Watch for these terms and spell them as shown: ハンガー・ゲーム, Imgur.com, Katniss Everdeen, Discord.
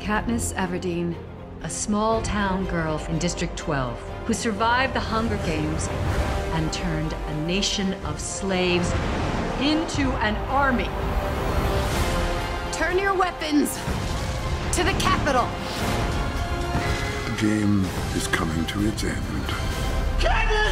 Katniss Everdeen, a small town girl from District 12 who survived the Hunger Games and turned a nation of slaves into an army. Turn your weapons to the Capitol. The game is coming to its end. Katniss!